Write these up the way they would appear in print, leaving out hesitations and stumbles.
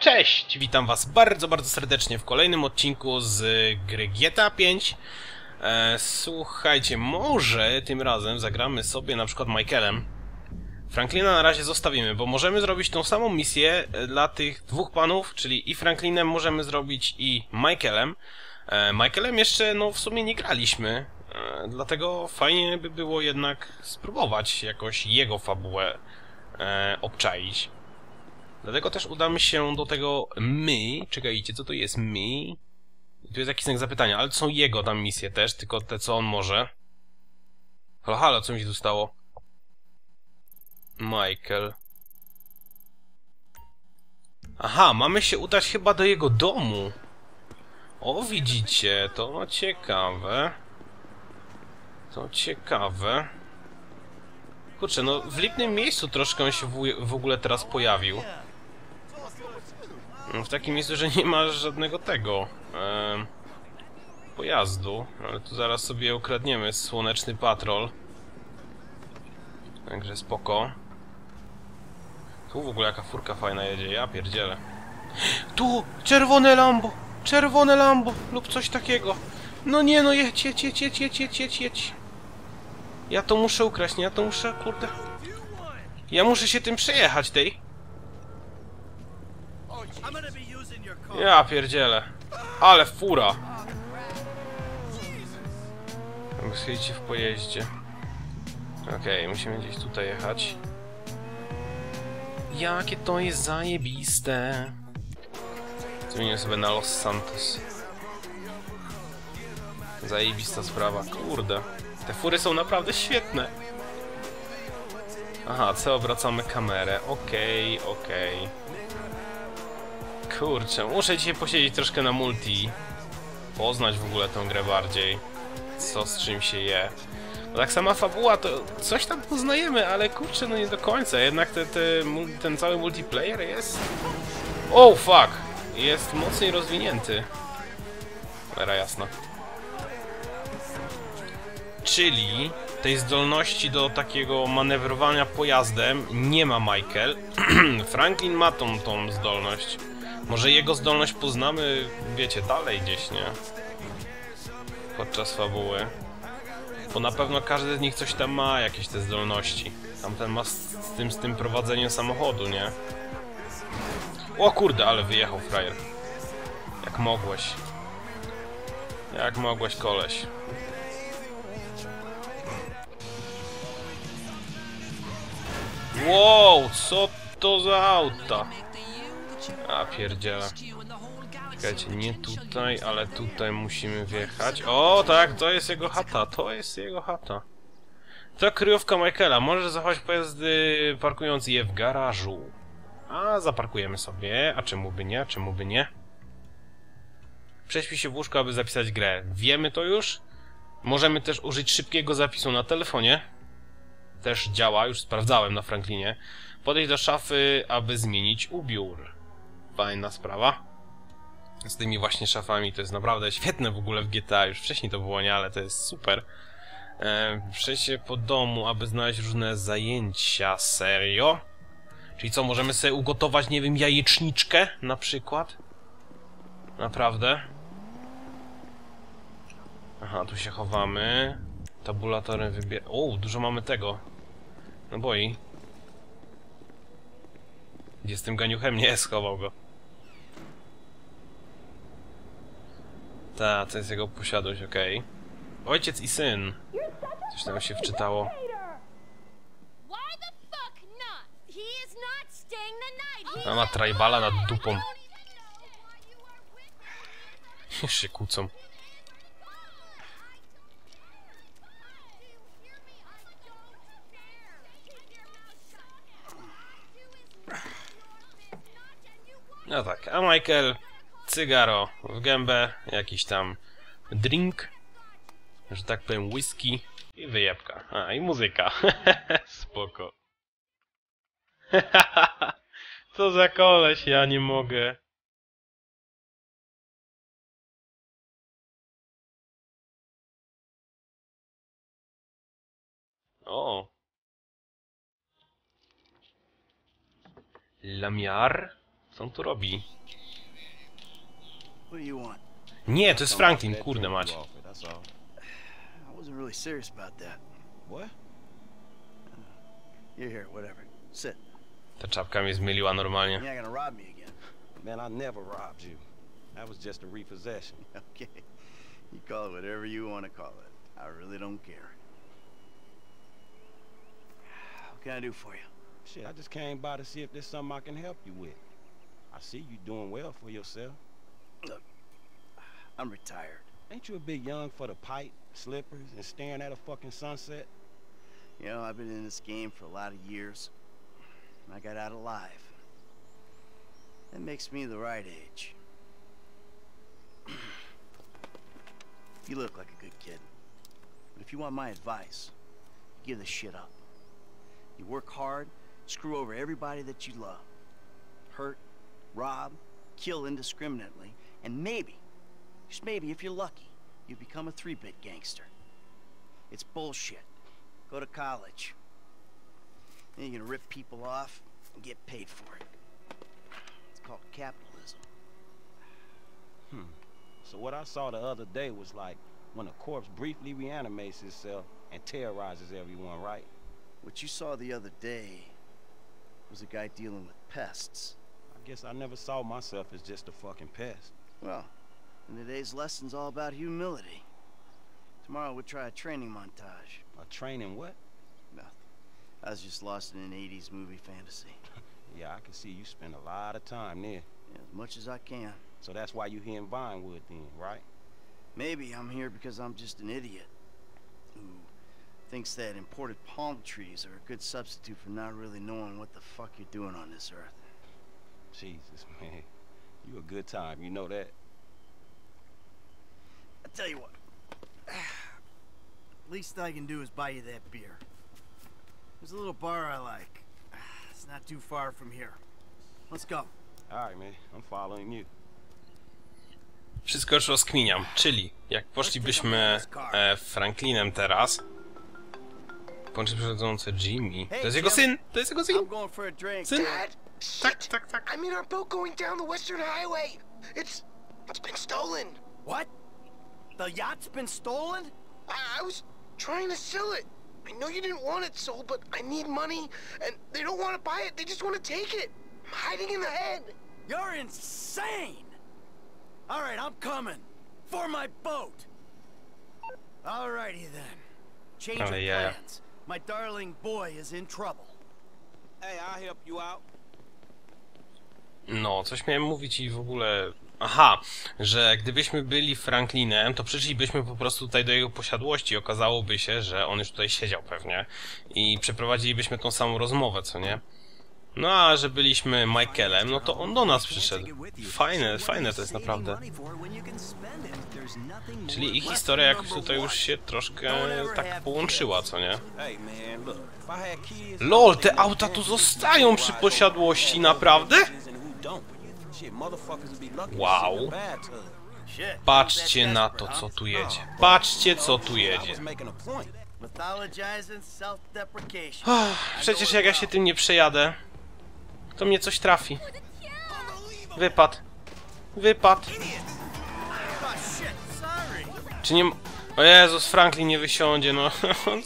Cześć! Witam was bardzo, bardzo serdecznie w kolejnym odcinku z gry GTA V. Słuchajcie, może tym razem zagramy sobie na przykład Michaelem. Franklina na razie zostawimy, bo możemy zrobić tą samą misję dla tych dwóch panów, czyli i Franklinem możemy zrobić i Michaelem. Michaelem jeszcze no w sumie nie graliśmy, dlatego fajnie by było jednak spróbować jakoś jego fabułę obczaić. Dlatego też udamy się do tego my. Czekajcie, co to jest my? I tu jest jakiś znak zapytania, ale to są jego tam misje też, tylko te co on może. Halo, halo, co mi się tu stało? Michael. Aha, mamy się udać chyba do jego domu. O, widzicie, to ciekawe. To ciekawe. Kurczę, no w lipnym miejscu troszkę on się w ogóle teraz pojawił. W takim miejscu, że nie ma żadnego tego pojazdu. Ale tu zaraz sobie ukradniemy słoneczny patrol. Także spoko. Tu w ogóle jaka furka fajna jedzie, ja pierdzielę. Tu! Czerwone Lambo! Czerwone Lambo! Lub coś takiego. No nie, no jedź. Ja to muszę ukraść, nie? Ja to muszę, kurde. Ja muszę się tym przejechać tej. Ja pierdzielę. Ale fura. Musicie w pojeździe. Okej, musimy gdzieś tutaj jechać. Jakie to jest zajebiste. Zmienię sobie na Los Santos. Zajebista sprawa, kurde. Te fury są naprawdę świetne. Aha, co obracamy kamerę. Okej. Kurczę, muszę dzisiaj posiedzieć troszkę na multi. Poznać w ogóle tą grę bardziej. Co z czym się je. Bo tak sama fabuła, to coś tam poznajemy, ale kurczę, no nie do końca. Jednak ten cały multiplayer jest... Oh fuck! Jest mocniej rozwinięty. Cholera jasna. Czyli tej zdolności do takiego manewrowania pojazdem nie ma Michael. Franklin ma tą zdolność. Może jego zdolność poznamy, wiecie, dalej gdzieś, nie? Podczas fabuły. Bo na pewno każdy z nich coś tam ma, jakieś te zdolności. Tamten ma z tym prowadzeniem samochodu, nie? O kurde, ale wyjechał frajer. Jak mogłeś. Jak mogłeś, koleś. Wow, co to za auta? A pierdziele. Czekajcie, nie tutaj, ale tutaj musimy wjechać. O tak, to jest jego chata, to jest jego chata. To kryjówka Michaela, może zachować pojazdy parkując je w garażu. A zaparkujemy sobie, a czemu by nie, czemu by nie? Prześpi się w łóżku, aby zapisać grę. Wiemy to już. Możemy też użyć szybkiego zapisu na telefonie. Też działa, już sprawdzałem na Franklinie. Podejść do szafy, aby zmienić ubiór. Fajna sprawa. Z tymi właśnie szafami to jest naprawdę świetne w ogóle w GTA. Już wcześniej to było, nie? Ale to jest super. Przejść się po domu, aby znaleźć różne zajęcia. Serio? Czyli co, możemy sobie ugotować, nie wiem, jajeczniczkę na przykład? Naprawdę? Aha, tu się chowamy. Tabulatorem wybier... O, dużo mamy tego. No boi. Gdzie z tym ganiuchem? Nie, schował go. Ta, to jest jego posiadłość, okej. Ojciec i syn. Coś tam się wczytało. Ona ma tribala nad dupą. Już się kłócą. No tak, a Michael, cygaro w gębę, jakiś tam drink, że tak powiem whisky i wyjebka. A, i muzyka. Spoko. Co za koleś, ja nie mogę. O. Co on tu robi? Nie, to jest Franklin, kurde macie. Ta czapka mnie zmyliła normalnie. Shit, I just came by to see if there's something I can help you with. I see you doing well for yourself. Look, I'm retired. Ain't you a bit young for the pipe, slippers, and staring at a fucking sunset? You know, I've been in this game for a lot of years, and I got out alive. That makes me the right age. You look like a good kid. But if you want my advice, give this shit up. You work hard, screw over everybody that you love, hurt, rob, kill indiscriminately, and maybe, just maybe if you're lucky, you become a three-bit gangster. It's bullshit. Go to college. Then you can rip people off and get paid for it. It's called capitalism. So what I saw the other day was like when a corpse briefly reanimates itself and terrorizes everyone, right? What you saw the other day was a guy dealing with pests. I guess I never saw myself as just a fucking pest. Well, and today's lesson's all about humility. Tomorrow we'll try a training montage. A training what? Nothing. I was just lost in an 80s movie fantasy. Yeah, I can see you spend a lot of time there. Yeah, as much as I can. So that's why you're here in Vinewood then, right? Maybe I'm here because I'm just an idiot. Thinks that imported palm trees are a good substitute for not really knowing what the fuck you're doing on this earth. Jesus, man. You a good time, you know that? I tell you what. Least I can do is buy you that beer. There's a little bar I like. It's not too far from here. Let's go. Alright, man. I'm following you. Wszystko już rozkminiam, czyli jak poszlibyśmy Franklinem teraz... Kończy przechodzący Jimmy. To jest jego syn! To jest jego syn! Syn? Tak, tak, tak. I mean our boat going down the western highway. It's been stolen. What? The yacht's been stolen? I was trying to sell it. I know you didn't want it sold, but I need money and they don't want to buy it. They just want to take it. I'm hiding in the head. You're insane. All right, I'm coming for my boat. All righty then. Change your plans. My darling boy is in trouble. Hey, I'll help you out. No, coś miałem mówić i w ogóle... Aha, że gdybyśmy byli Franklinem, to przyszlibyśmy po prostu tutaj do jego posiadłości. Okazałoby się, że on już tutaj siedział pewnie. I przeprowadzilibyśmy tą samą rozmowę, co nie? No a że byliśmy Michaelem, no to on do nas przyszedł. Fajne, fajne to jest naprawdę. Czyli ich historia jakoś tutaj już się troszkę tak połączyła, co nie? LOL, te auta tu zostają przy posiadłości, naprawdę? Wow. Patrzcie na to, co tu jedzie. Patrzcie, co tu jedzie. Przecież jak ja się tym nie przejadę, to mnie coś trafi. Wypad. Wypad. Czy nie... O Jezus, Franklin nie wysiądzie, no.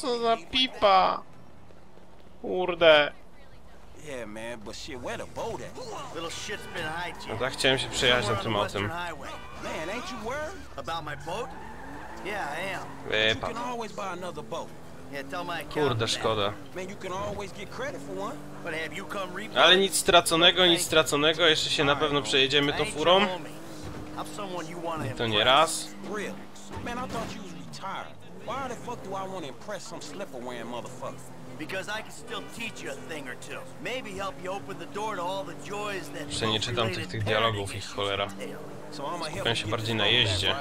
Co za pipa. Kurde. No tak, chciałem się przejechać na tym autem. Wypad. Kurde, szkoda. Ale nic straconego, nic straconego. Jeszcze się na pewno przejedziemy tą furą. I to nie raz. Jeszcze nie czytam tych dialogów, ich cholera. Skupiam się bardziej na jeździe.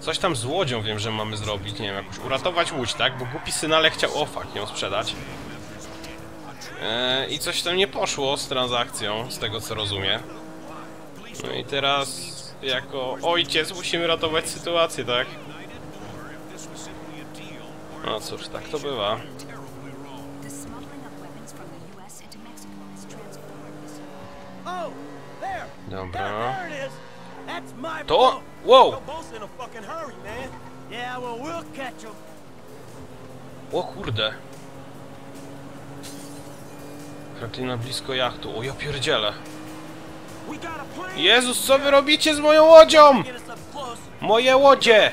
Coś tam z łodzią wiem, że mamy zrobić, nie wiem, jakoś uratować łódź, tak? Bo głupi synale chciał ofak ją sprzedać. I coś tam nie poszło z transakcją, z tego co rozumiem. No i teraz, jako ojciec, musimy ratować sytuację, tak? No cóż, tak to bywa. Dobra. To... Wow! O kurde. Franklina blisko jachtu. O ja pierdzielę. Jezus, co wy robicie z moją łodzią? Moje łodzie!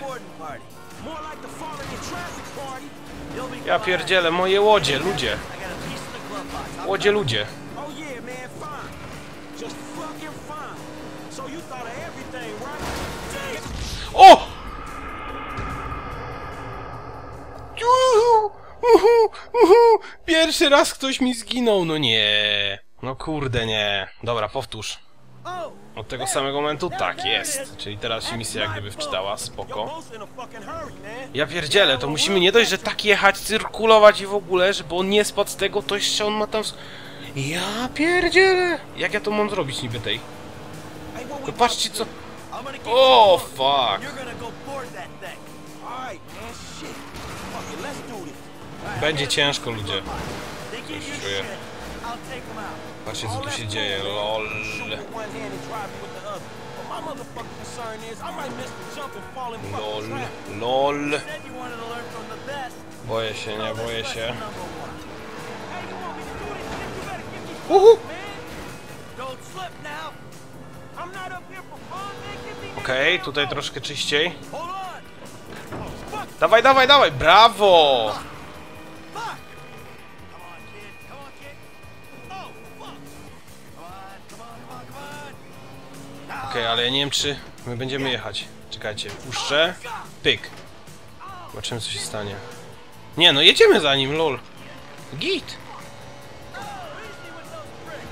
Ja pierdzielę, moje łodzie, ludzie. Łodzie, ludzie. O! Uhu! Pierwszy raz ktoś mi zginął, no nie. No kurde, nie. Dobra, powtórz. Od tego samego momentu? Tak, jest. Czyli teraz się misja jak gdyby wczytała, spoko. Ja pierdzielę, to musimy nie dość, że tak jechać, cyrkulować i w ogóle, żeby on nie spadł z tego, to jeszcze on ma tam... Ja pierdzielę! Jak ja to mam zrobić niby tej? No patrzcie co... O, fuck! Będzie ciężko, ludzie. Coś czuję. Patrzcie co tu się dzieje, lol. Lol. Boję się, nie boję się. Uhu! Okej, tutaj troszkę czyściej. Dawaj, dawaj, dawaj! Brawo! Okej, ale ja nie wiem czy my będziemy jechać. Czekajcie, puszczę. Pyk. Zobaczymy co się stanie. Nie, no jedziemy za nim, lol. Git.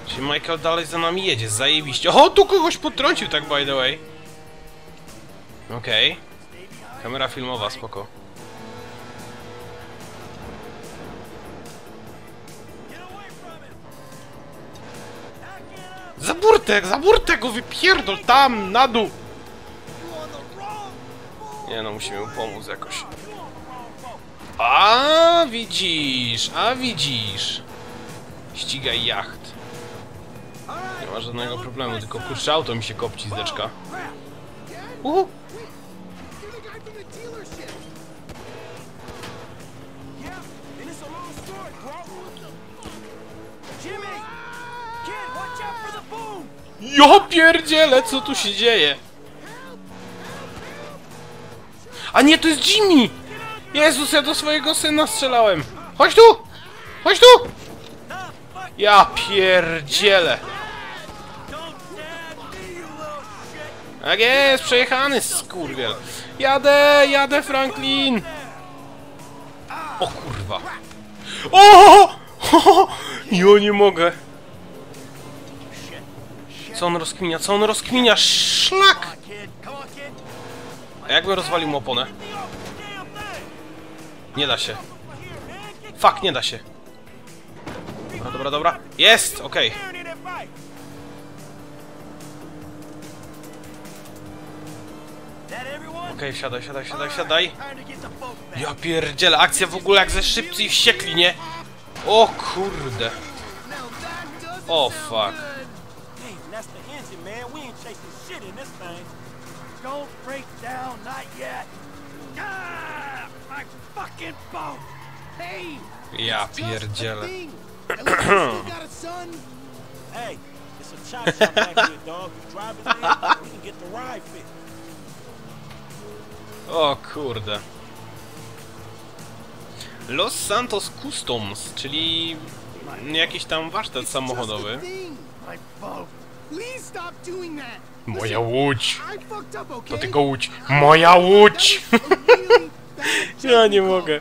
Czy Michael dalej za nami jedzie, zajebiście. O, tu kogoś potrącił tak by the way. Okej. Kamera filmowa, spoko. Za burtę go wypierdol tam, na dół! Nie no, musimy mu pomóc jakoś. A widzisz, Ścigaj jacht. Nie ma żadnego problemu, tylko kurczę, auto mi się kopci zdeczka. Uhu! Jo pierdziele, co tu się dzieje? A nie, to jest Jimmy! Jezus, ja do swojego syna strzelałem! Chodź tu! Chodź tu! Ja pierdziele! Tak jest, przejechany skurwiel! Jadę, Franklin! O kurwa! O! Jo, nie mogę! Co on rozkminia? Szlak! A jakbym rozwalił mu oponę? Nie da się. Fuck, nie da się. Dobra, dobra. Jest! Okej. Okej, wsiadaj, wsiadaj. Ja pierdzielę, akcja w ogóle jak ze szybcy i wściekli, nie? O kurde. O fuck. Ja pierdzielę. O kurde. Los Santos Customs, czyli jakiś tam warsztat samochodowy. Moja łódź! To tylko łódź! Moja łódź! Ja nie mogę.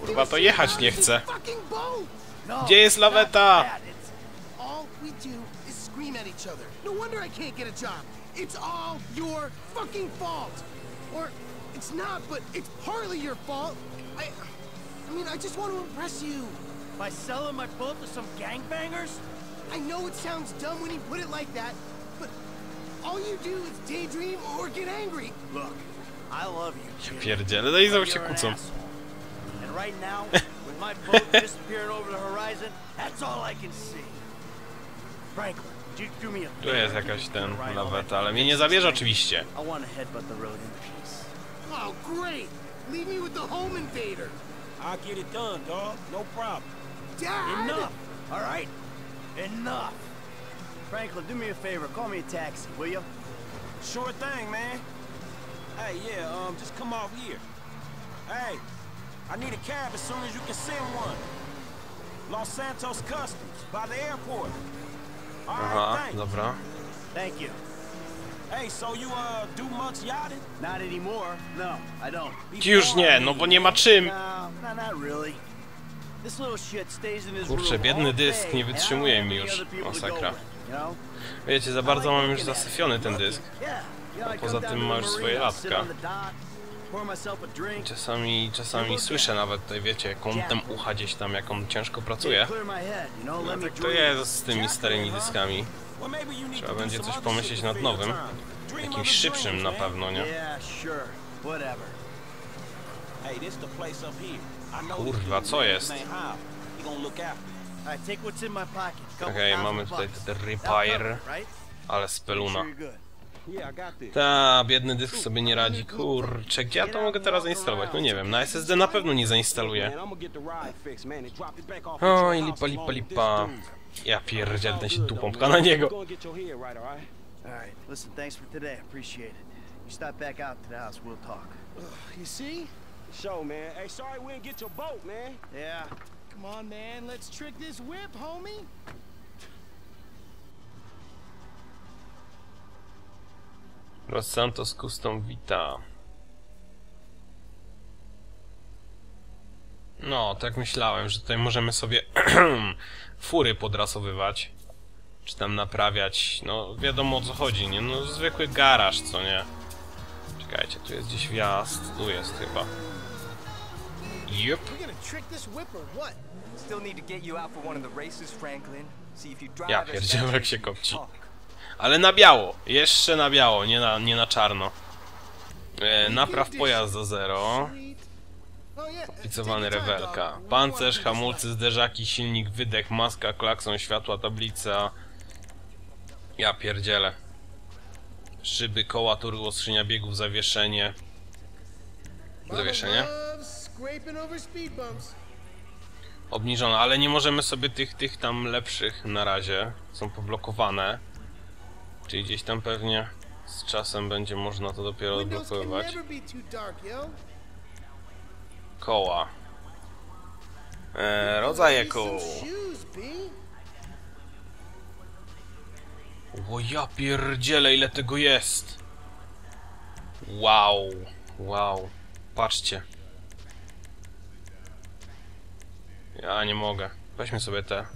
Kurwa, to jechać nie chcę. Gdzie jest laweta? By selling my boat to some gangbangers? I know it sounds dumb when you put it like that, but all you do is daydream or get angry. Look, I love you. Pierdziele, no i znowu się kłócą. And And right now, with my boat disappearing over the horizon, that's all I can see. Franklin, do me a favor. Tu jest jakaś ten nawet, ale mnie nie zabierze oczywiście. I want to headbutt the road in peace. Oh, great. Leave me with the home invader. I'll get it done, dog. No problem. Dad! Enough. All right. Enough. Franklin, do me a favor. Call me a taxi, will you? Sure thing, man. Hey, yeah, just come off here. Hey, I need a cab as soon as you can send one. Los Santos Customs, by the airport. All right, thanks. Thank you. Hey, so you do much yachting? Not anymore. No, I don't. Już nie, no bo nie ma czym. Not really. This little shit stays in his room. Kurczę, biedny dysk, nie wytrzymuje mi już. Masakra. Wiecie, za bardzo mam już zasyfiony ten dysk. A poza tym ma już swoje latka. Czasami słyszę nawet tutaj, wiecie, kątem ucha gdzieś tam, jak on ciężko pracuje. No tak to jest z tymi starymi dyskami. Trzeba będzie coś pomyśleć nad nowym. Jakimś szybszym na pewno, nie? Kurwa, co jest? Okej, mamy tutaj ten repair, ale speluna. Ta, biedny dysk sobie nie radzi. Kurczę, ja to mogę teraz zainstalować? No nie wiem, na SSD na pewno nie zainstaluję. O, i lipa. Ja pierdzielę się tu pompka na niego. Los Santos Custom Vita. No, tak myślałem, że tutaj możemy sobie fury podrasowywać. Czy tam naprawiać. No, wiadomo o co chodzi, nie? No, zwykły garaż, co nie? Czekajcie, tu jest gdzieś wjazd. Tu jest chyba. Yep. Ja pierdziałem, jak się kopci. Ale na biało, jeszcze na biało, nie na czarno. Napraw pojazd do zero. Oficowany rewelka. Pancerz, hamulcy, zderzaki, silnik, wydech, maska, klakson, światła, tablica. Ja pierdzielę. Szyby, koła, turbo, skrzynia biegów, zawieszenie. Zawieszenie? Obniżone, ale nie możemy sobie tych tam lepszych na razie. Są poblokowane. Czyli gdzieś tam pewnie z czasem będzie można to dopiero odblokowywać. Koła. Rodzaje koł. O ja pierdzielę, ile tego jest. Wow. Wow. Patrzcie. Ja nie mogę. Weźmy sobie te.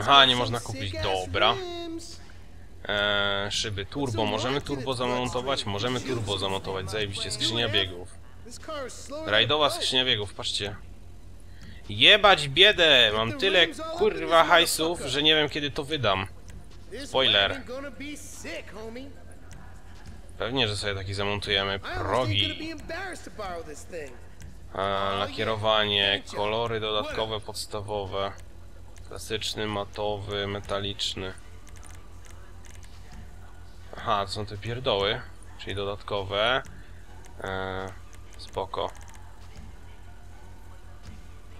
Aha, nie można kupić. Dobra. Szyby turbo, możemy turbo zamontować, zajebiście, skrzynia biegów. Rajdowa skrzynia biegów, patrzcie. Jebać biedę, mam tyle kurwa hajsów, że nie wiem kiedy to wydam. Spoiler. Pewnie, że sobie taki zamontujemy, progi. Lakierowanie, kolory dodatkowe, podstawowe. Klasyczny, matowy, metaliczny. Aha, to są te pierdoły, czyli dodatkowe. Spoko.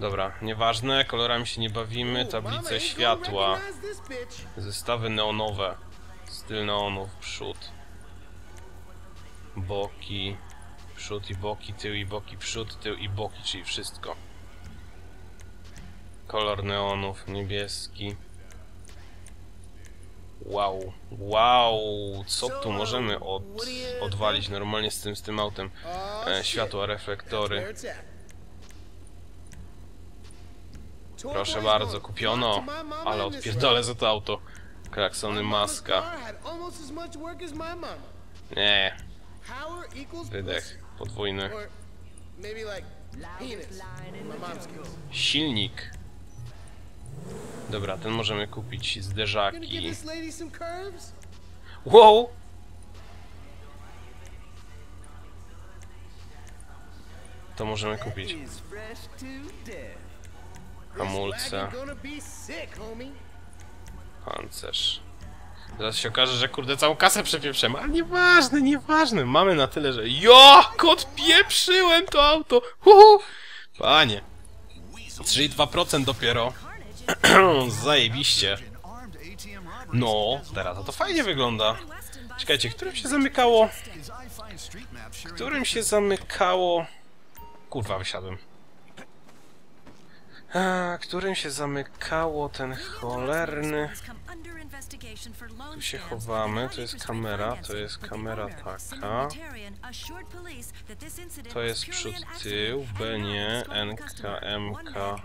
Dobra, nieważne, kolorami się nie bawimy, tablice światła. Zestawy neonowe. Styl neonów, przód. Boki. Przód i boki, tył i boki, przód, tył i boki, czyli wszystko. Kolor neonów, niebieski. Wow, wow, co tu możemy odwalić normalnie z tym autem? Światła, reflektory. Proszę bardzo, kupiono, ale odpierdolę za to auto. Klaksony, maska. Nie. Wydech, podwójny. Silnik. Dobra, ten możemy kupić, zderzaki. Wow! to możemy kupić. Hamulce. Pancerz. Zaraz się okaże, że kurde całą kasę przepieprzemy, ale nieważne, nieważne. Mamy na tyle, że... Jo! Odpieprzyłem to auto! Huhu! Panie. 3,2% dopiero. Zajebiście. No, teraz to fajnie wygląda. Czekajcie, którym się zamykało? Którym się zamykało? Kurwa, wysiadłem. Którym się zamykało ten cholerny... Tu się chowamy, to jest kamera taka. To jest przód, tył, B, nie, NK, MK.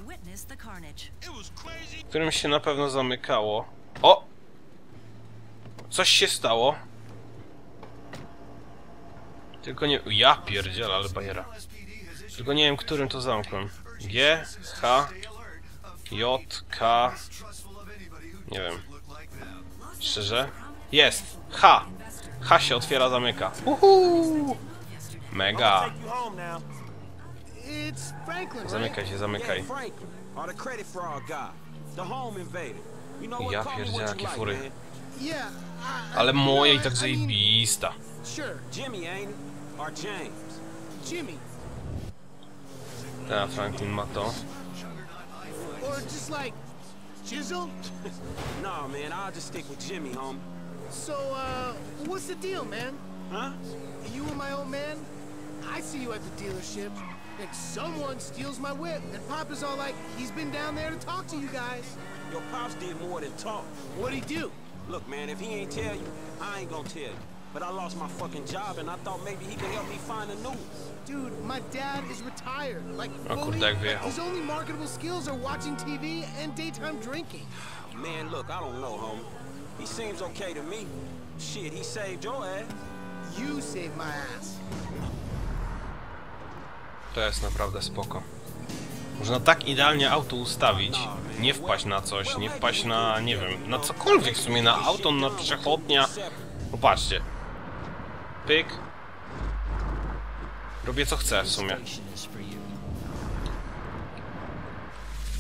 Którym się na pewno zamykało. O! Coś się stało. Tylko nie... Ja pierdzielę, ale bajera. Tylko nie wiem, którym to zamknąłem. G, H, J, K... Nie wiem. Szczerze? Jest! H! H się otwiera, zamyka. Uhu! Mega! Zamykaj się, zamykaj. Ja pierdzielę, jakie fury. Ale moja i tak zajebista. Ta, Franklin ma to. Chisel? No, man, I'll just stick with Jimmy, homie. So, what's the deal, man? Huh? You and my old man? I see you at the dealership. Like, someone steals my whip, and Papa's all like, he's been down there to talk to you guys. Your Pops did more than talk. What'd he do? Look, man, if he ain't tell you, I ain't gonna tell you. But I lost my fucking job, and I thought maybe he could help me find a new one. Dude, my dad is retired. Like, his only marketable skills are watching TV and daytime drinking. Man, look, I don't know, homie. He seems okay to me. Shit, he saved your ass. You saved my ass. To jest naprawdę spoko. Można tak idealnie auto ustawić, nie wpaść na coś, nie wpaść na, nie wiem, na cokolwiek w sumie, na auto, na przechodnia. Popatrzcie. Pyk. Robię co chcę w sumie.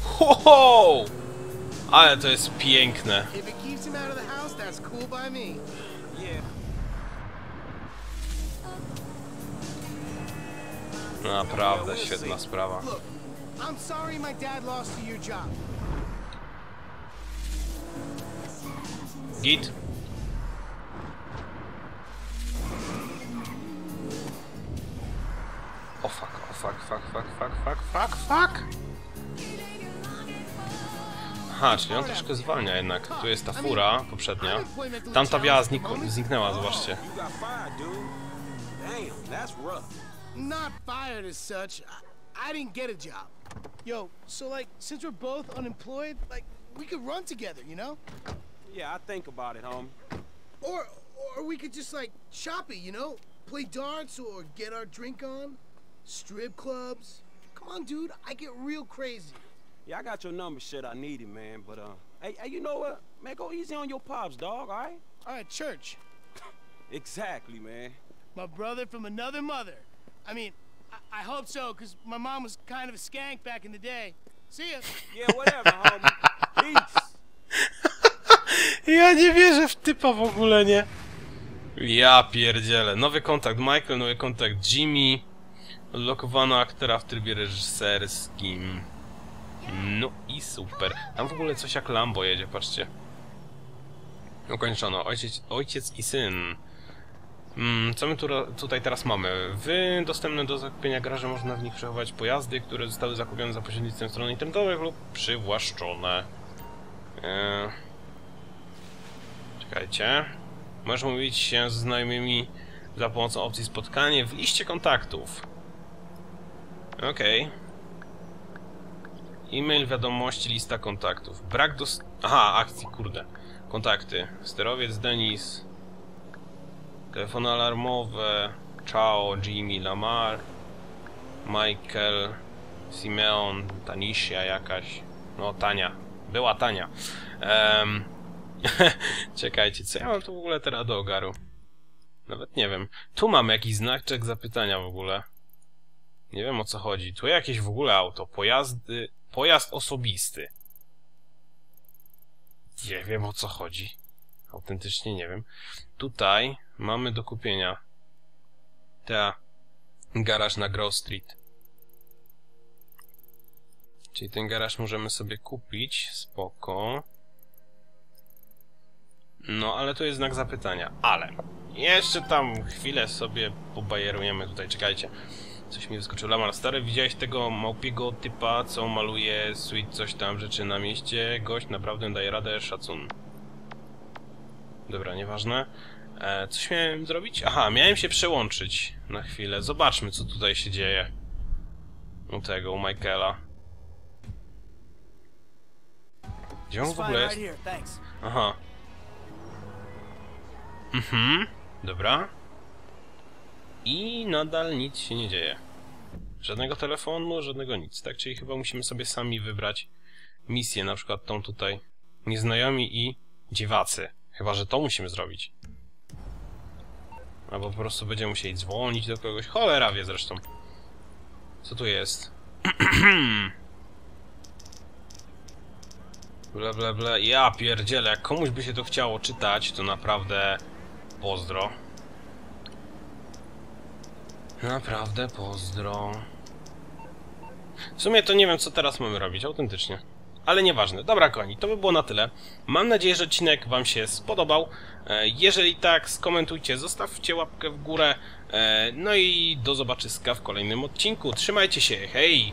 Ho, ho! Ale to jest piękne. Naprawdę świetna sprawa. Git. O fuck, o fuck, fuck, fuck, fuck, fuck, fuck, fuck! Aha, czyli on troszkę zwalnia jednak. Tu jest ta fura poprzednia. Tamta biała zniknęła, zobaczcie. Not fired as such. I didn't get a job. Yo, so like, since we're both unemployed, like, we could run together, you know? Yeah, I think about it, homie. Or we could just like shop it, you know? Play darts or get our drink on. Strip clubs. Come on, dude. I get real crazy. Yeah, I got your number, shit. I need it, man. But hey, you know what? Man, go easy on your pops, dog. All right? All right, church. Exactly, man. My brother from another mother. I mean, I hope so, cause my mom was kind of a skank back in the day. See ya. Yeah, whatever, homie. Peace. Ja nie wierzę w typa w ogóle, nie. Ja pierdzielę. Nowy kontakt Michael, nowy kontakt Jimmy. Odlokowano aktora w trybie reżyserskim. No i super. Tam w ogóle coś jak Lambo jedzie, patrzcie. Ukończono. Ojciec i syn. Co my tutaj teraz mamy? Dostępne do zakupienia garaże można w nich przechowywać pojazdy, które zostały zakupione za pośrednictwem stron internetowych lub przywłaszczone. Czekajcie. Możesz mówić się z znajomymi za pomocą opcji spotkanie w liście kontaktów. Okej. E-mail, wiadomości, lista kontaktów. Brak dostępu... Aha, akcji, kurde. Kontakty. Sterowiec Denis. Telefony alarmowe. Ciao, Jimmy, Lamar. Michael. Simeon. Tanisia jakaś. No, Tania. Była Tania. Czekajcie, co ja mam tu w ogóle teraz do ogaru? Nawet nie wiem. Tu mamy jakiś znaczek zapytania w ogóle. Nie wiem, o co chodzi. Tu jakieś w ogóle auto. Pojazd osobisty. Nie wiem, o co chodzi. Autentycznie nie wiem. Tutaj mamy do kupienia garaż na Grove Street. Czyli ten garaż możemy sobie kupić. Spoko. No, ale to jest znak zapytania. Ale jeszcze tam chwilę sobie pobajerujemy tutaj. Czekajcie. Coś mi wyskoczyło. Lamar, stary, widziałeś tego małpiego typa, co maluje sweet coś tam rzeczy na mieście? Gość naprawdę daje radę, szacun. Dobra, nieważne. Coś miałem zrobić? Aha, miałem się przełączyć na chwilę. Zobaczmy, co tutaj się dzieje. U tego, u Michaela. Gdzie on w ogóle jest? Aha. Mhm, dobra. I nadal nic się nie dzieje. Żadnego telefonu, żadnego nic, tak? Czyli chyba musimy sobie sami wybrać misję, na przykład tą tutaj. Nieznajomi i dziewacy. Chyba, że to musimy zrobić. Albo po prostu będziemy musieli dzwonić do kogoś. Cholera wie zresztą. Co tu jest? Ble, ble, ble. Ja pierdzielę, jak komuś by się to chciało czytać, to naprawdę pozdro. Naprawdę pozdro. W sumie to nie wiem, co teraz mamy robić, autentycznie. Ale nieważne. Dobra, kochani, to by było na tyle. Mam nadzieję, że odcinek wam się spodobał. Jeżeli tak, skomentujcie, zostawcie łapkę w górę. No i do zobaczyska w kolejnym odcinku. Trzymajcie się, hej!